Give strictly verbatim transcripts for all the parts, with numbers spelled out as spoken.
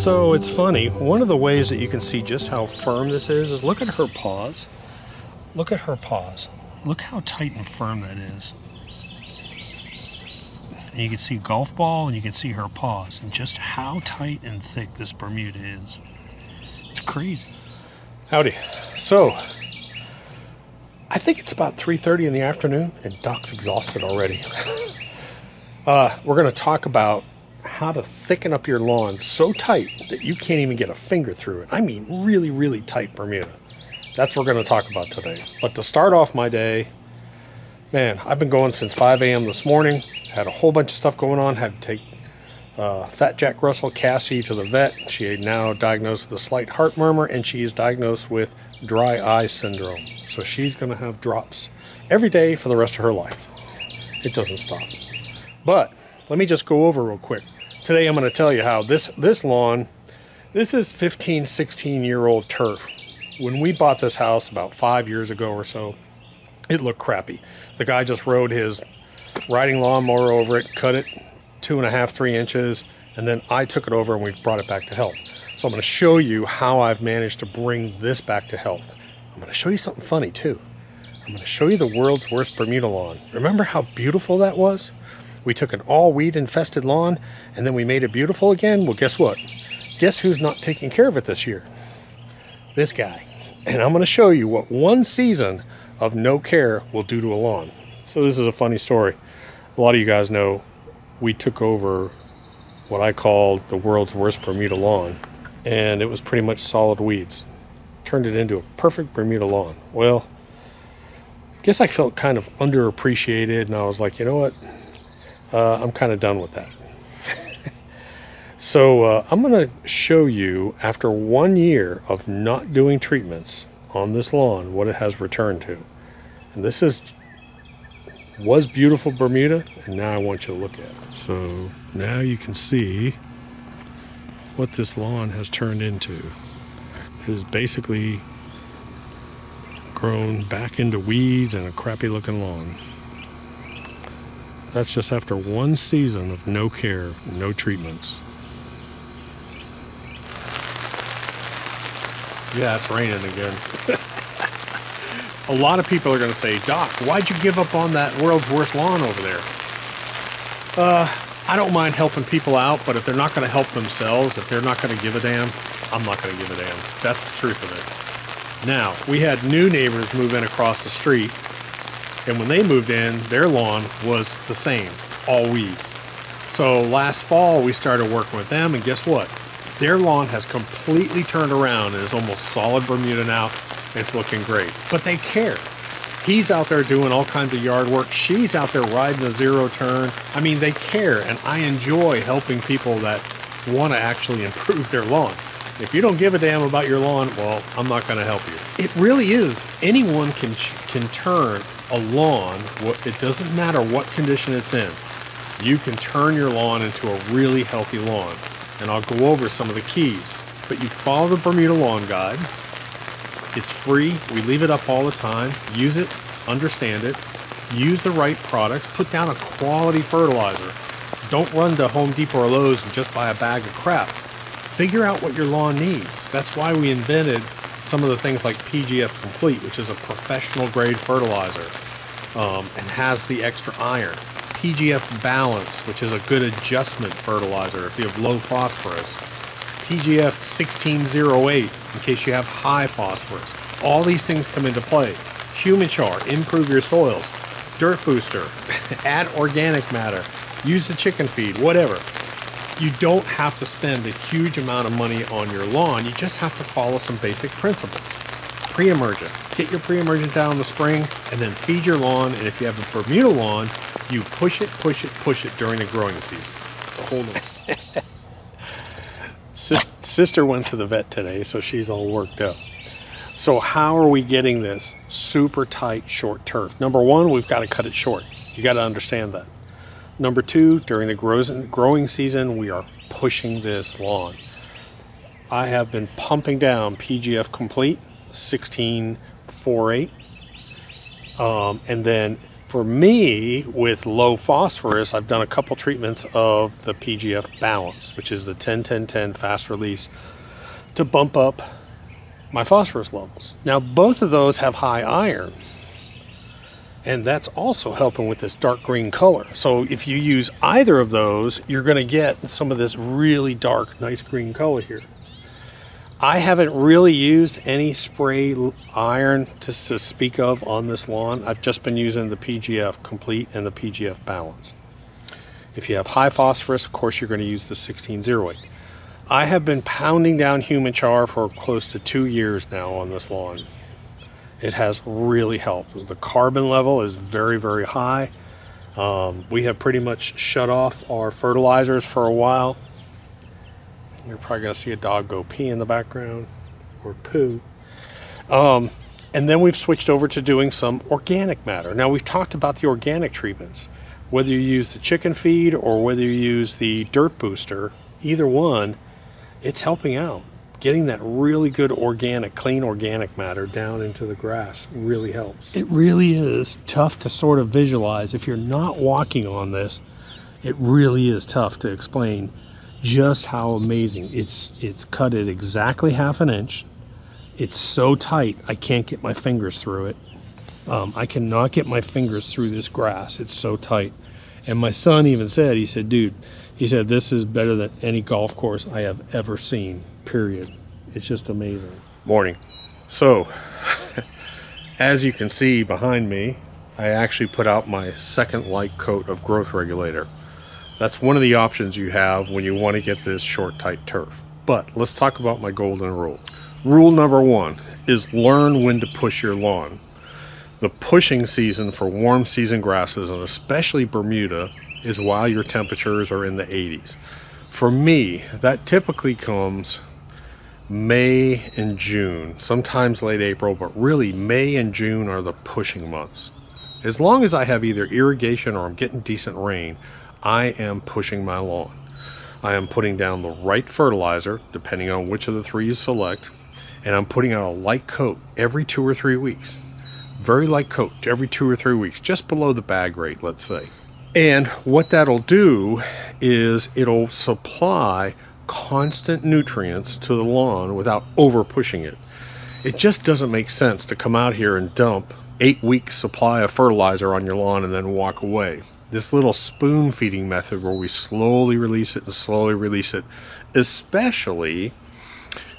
So it's funny, one of the ways that you can see just how firm this is, is look at her paws. Look at her paws. Look how tight and firm that is. And you can see golf ball and you can see her paws and just how tight and thick this Bermuda is. It's crazy. Howdy. So I think it's about three thirty in the afternoon and Doc's exhausted already. uh, we're going to talk about how to thicken up your lawn so tight that you can't even get a finger through it. I mean really, really tight Bermuda. That's what we're going to talk about today. But to start off my day, man, I've been going since five A M this morning. Had a whole bunch of stuff going on. Had to take uh, Fat Jack Russell Cassie to the vet. She is now diagnosed with a slight heart murmur, and she is diagnosed with dry eye syndrome. So she's going to have drops every day for the rest of her life. It doesn't stop. But let me just go over real quick. Today I'm going to tell you how this, this lawn, this is fifteen, sixteen-year-old turf. When we bought this house about five years ago or so, it looked crappy. The guy just rode his riding lawnmower over it, cut it two and a half, three inches, and then I took it over and we've brought it back to health. So I'm going to show you how I've managed to bring this back to health. I'm going to show you something funny too. I'm going to show you the world's worst Bermuda lawn. Remember how beautiful that was? We took an all weed infested lawn and then we made it beautiful again. Well, guess what? Guess who's not taking care of it this year? This guy. And I'm going to show you what one season of no care will do to a lawn. So this is a funny story. A lot of you guys know we took over what I called the world's worst Bermuda lawn, and it was pretty much solid weeds. Turned it into a perfect Bermuda lawn. Well, I guess I felt kind of underappreciated, and I was like, you know what? Uh, I'm kind of done with that. So uh, I'm going to show you, after one year of not doing treatments on this lawn, what it has returned to. And this is was beautiful Bermuda, and now I want you to look at it. So now you can see what this lawn has turned into. It has basically grown back into weeds and a crappy looking lawn. That's just after one season of no care, no treatments. Yeah, it's raining again. A lot of people are going to say, Doc, why'd you give up on that world's worst lawn over there? Uh, I don't mind helping people out, but if they're not going to help themselves, if they're not going to give a damn, I'm not going to give a damn. That's the truth of it. Now, we had new neighbors move in across the street, and when they moved in, their lawn was the same, all weeds. So last fall, we started working with them, and guess what? Their lawn has completely turned around and is almost solid Bermuda now. It's looking great, but they care. He's out there doing all kinds of yard work. She's out there riding the zero turn. I mean, they care, and I enjoy helping people that want to actually improve their lawn. If you don't give a damn about your lawn, well, I'm not going to help you. It really is. Anyone can, can turn a lawn. It doesn't matter what condition it's in. You can turn your lawn into a really healthy lawn. And I'll go over some of the keys. But you follow the Bermuda Lawn Guide. It's free. We leave it up all the time. Use it, understand it, use the right product, put down a quality fertilizer. Don't run to Home Depot or Lowe's and just buy a bag of crap. Figure out what your lawn needs. That's why we invented some of the things like P G F Complete, which is a professional grade fertilizer um, and has the extra iron. P G F Balance, which is a good adjustment fertilizer if you have low phosphorus. P G F sixteen oh eight, in case you have high phosphorus. All these things come into play. Humichar, improve your soils. Dirt booster, add organic matter. Use the chicken feed, whatever. You don't have to spend a huge amount of money on your lawn. You just have to follow some basic principles. Pre-emergent, get your pre-emergent down in the spring and then feed your lawn. And if you have a Bermuda lawn, you push it, push it, push it during the growing season. So hold on. Sis sister went to the vet today, so she's all worked up. So how are we getting this super tight short turf? Number one, we've got to cut it short. You got to understand that. Number two, during the growing season, we are pushing this lawn. I have been pumping down P G F Complete, sixteen oh eight, um, and then For me, with low phosphorus, I've done a couple treatments of the P G F Balance, which is the ten ten ten fast release, to bump up my phosphorus levels. Now, both of those have high iron, and that's also helping with this dark green color. So if you use either of those, you're gonna get some of this really dark, nice green color here. I haven't really used any spray iron to, to speak of on this lawn. I've just been using the P G F Complete and the P G F Balance. If you have high phosphorus, of course, you're going to use the sixteen oh eight. I have been pounding down Humichar for close to two years now on this lawn. It has really helped. The carbon level is very, very high. Um, we have pretty much shut off our fertilizers for a while. You're probably going to see a dog go pee in the background or poo. Um, and then we've switched over to doing some organic matter. Now, we've talked about the organic treatments, whether you use the chicken feed or whether you use the dirt booster, either one, it's helping out. Getting that really good organic, clean organic matter down into the grass really helps. It really is tough to sort of visualize. If you're not walking on this, it really is tough to explain just how amazing. It's it's cut at exactly half an inch. It's so tight, I can't get my fingers through it. Um, I cannot get my fingers through this grass. It's so tight. And my son even said, he said, dude, he said, this is better than any golf course I have ever seen, period. It's just amazing. Morning. So, as you can see behind me, I actually put out my second light coat of growth regulator. That's one of the options you have when you want to get this short, tight turf. But let's talk about my golden rule. Rule number one is learn when to push your lawn. The pushing season for warm season grasses, and especially Bermuda, is while your temperatures are in the eighties. For me, that typically comes May and June, sometimes late April, but really May and June are the pushing months. As long as I have either irrigation or I'm getting decent rain, I am pushing my lawn. I am putting down the right fertilizer, depending on which of the three you select, and I'm putting out a light coat every two or three weeks. Very light coat every two or three weeks, just below the bag rate, let's say. And what that'll do is it'll supply constant nutrients to the lawn without over pushing it. It just doesn't make sense to come out here and dump eight weeks supply of fertilizer on your lawn and then walk away. This little spoon feeding method where we slowly release it and slowly release it, especially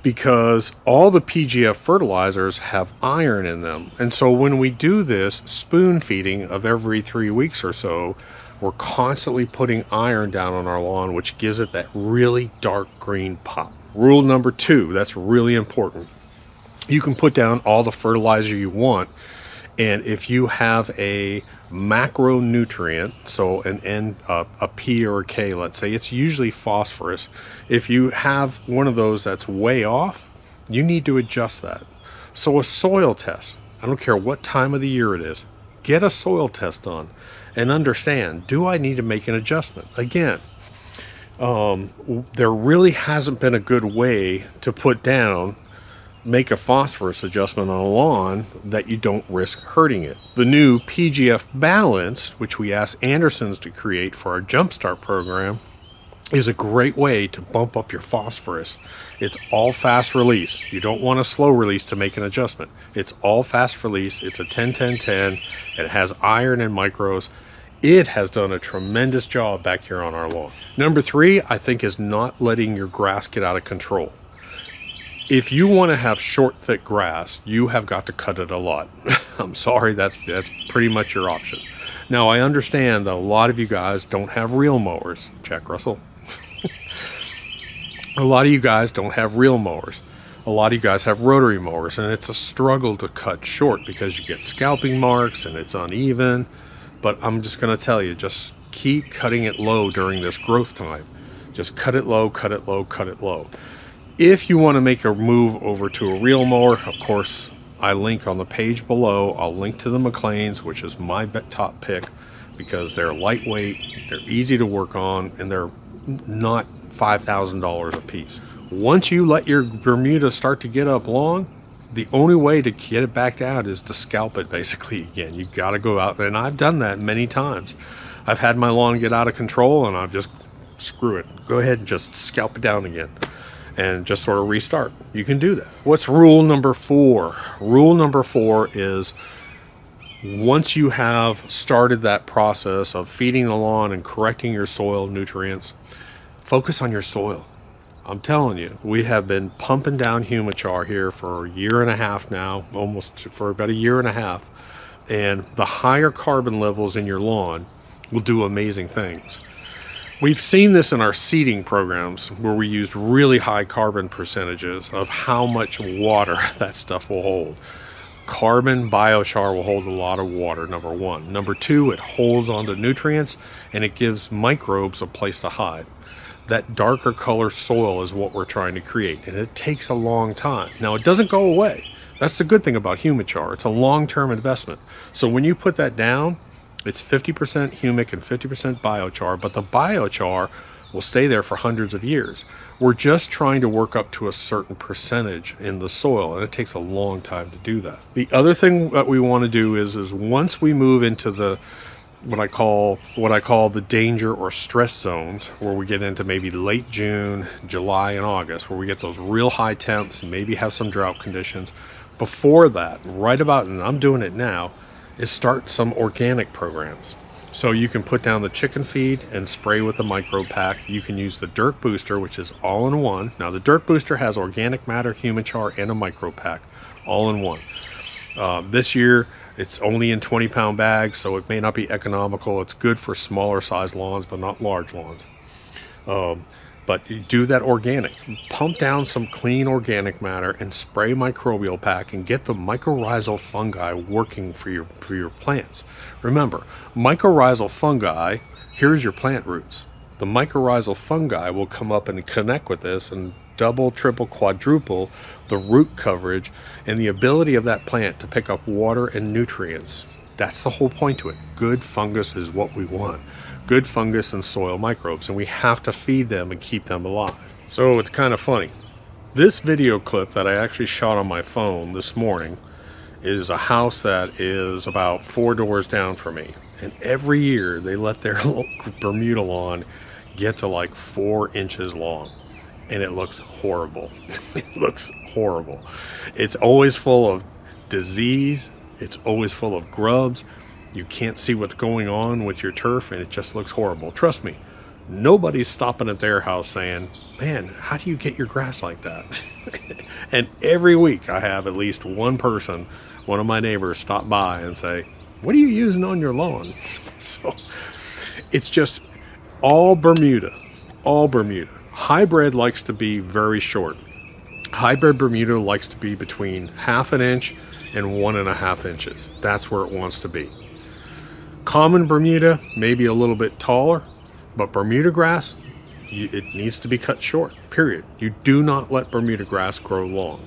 because all the P G F fertilizers have iron in them. And so when we do this spoon feeding of every three weeks or so, we're constantly putting iron down on our lawn, which gives it that really dark green pop. Rule number two, that's really important. You can put down all the fertilizer you want, and if you have a macronutrient, so an N, uh, a P or a K, let's say, it's usually phosphorus. If you have one of those that's way off, you need to adjust that. So a soil test, I don't care what time of the year it is, get a soil test done and understand, do I need to make an adjustment? Again, um, there really hasn't been a good way to put down make a phosphorus adjustment on a lawn that you don't risk hurting it. The new P G F Balance, which we asked Anderson's to create for our Jumpstart program, is a great way to bump up your phosphorus. It's all fast release. You don't want a slow release to make an adjustment. It's all fast release. It's a ten ten ten. It has iron and micros. It has done a tremendous job back here on our lawn. Number three, I think, is not letting your grass get out of control. If you want to have short, thick grass, you have got to cut it a lot. I'm sorry, that's that's pretty much your option. Now, I understand that a lot of you guys don't have reel mowers. Jack Russell. A lot of you guys don't have reel mowers. A lot of you guys have rotary mowers, and it's a struggle to cut short because you get scalping marks and it's uneven. But I'm just going to tell you, just keep cutting it low during this growth time. Just cut it low, cut it low, cut it low. If you want to make a move over to a reel mower, of course, I link on the page below. I'll link to the McLean's, which is my top pick because they're lightweight, they're easy to work on, and they're not five thousand dollars a piece. Once you let your Bermuda start to get up long, the only way to get it back out is to scalp it basically again. You've got to go out, and I've done that many times. I've had my lawn get out of control and I've just, screw it, go ahead and just scalp it down again and just sort of restart. You can do that. What's rule number four? Rule number four is once you have started that process of feeding the lawn and correcting your soil nutrients, focus on your soil. I'm telling you, we have been pumping down Humichar here for a year and a half now, almost for about a year and a half, and the higher carbon levels in your lawn will do amazing things. We've seen this in our seeding programs where we used really high carbon percentages of how much water that stuff will hold. Carbon biochar will hold a lot of water, number one. Number two, it holds onto nutrients and it gives microbes a place to hide. That darker color soil is what we're trying to create, and it takes a long time. Now, it doesn't go away. That's the good thing about Humichar. It's a long-term investment. So when you put that down, it's fifty percent humic and fifty percent biochar, but the biochar will stay there for hundreds of years. We're just trying to work up to a certain percentage in the soil, and it takes a long time to do that. The other thing that we want to do is, is once we move into the what I call what I call the danger or stress zones, where we get into maybe late June, July, and August, where we get those real high temps and maybe have some drought conditions. Before that, right about, and I'm doing it now, is start some organic programs. So you can put down the chicken feed and spray with the micro pack. You can use the Dirt Booster, which is all in one. Now the Dirt Booster has organic matter, Humichar, and a micro pack, all in one. Uh, this year, it's only in twenty pound bags, so it may not be economical. It's good for smaller size lawns, but not large lawns. Um, but you do that organic. Pump down some clean organic matter and spray microbial pack and get the mycorrhizal fungi working for your, for your plants. Remember, mycorrhizal fungi, here's your plant roots. The mycorrhizal fungi will come up and connect with this and double, triple, quadruple the root coverage and the ability of that plant to pick up water and nutrients. That's the whole point to it. Good fungus is what we want. Good fungus and soil microbes, and we have to feed them and keep them alive. So it's kind of funny. This video clip that I actually shot on my phone this morning is a house that is about four doors down from me. And every year they let their little Bermuda lawn get to like four inches long. And it looks horrible. It looks horrible. It's always full of disease. It's always full of grubs. You can't see what's going on with your turf, and it just looks horrible. Trust me, nobody's stopping at their house saying, man, how do you get your grass like that? And every week I have at least one person, one of my neighbors, stop by and say, what are you using on your lawn? So it's just all Bermuda, all Bermuda. Hybrid likes to be very short. Hybrid Bermuda likes to be between half an inch and one and a half inches. That's where it wants to be. Common Bermuda, maybe a little bit taller, but Bermuda grass, it needs to be cut short, period. You do not let Bermuda grass grow long.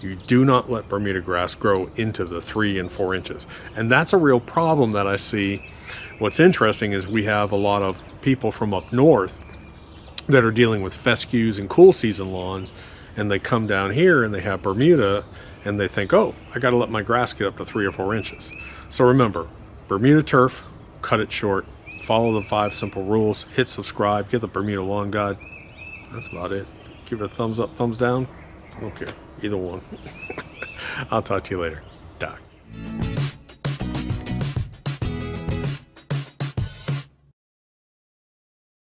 You do not let Bermuda grass grow into the three and four inches. And that's a real problem that I see. What's interesting is we have a lot of people from up north that are dealing with fescues and cool season lawns, and they come down here and they have Bermuda and they think, oh, I gotta let my grass get up to three or four inches. So remember, Bermuda turf, cut it short, follow the five simple rules, hit subscribe, get the Bermuda Lawn Guide. That's about it. Give it a thumbs up, thumbs down. I don't care, either one. I'll talk to you later. Doc.